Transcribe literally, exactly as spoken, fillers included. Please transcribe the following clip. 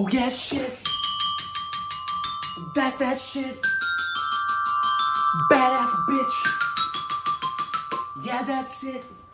Oh yeah, shit. That's that shit. Badass bitch. Yeah, that's it.